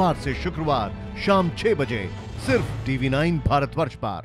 सोमवार से शुक्रवार शाम 6 बजे सिर्फ TV9 भारतवर्ष पर।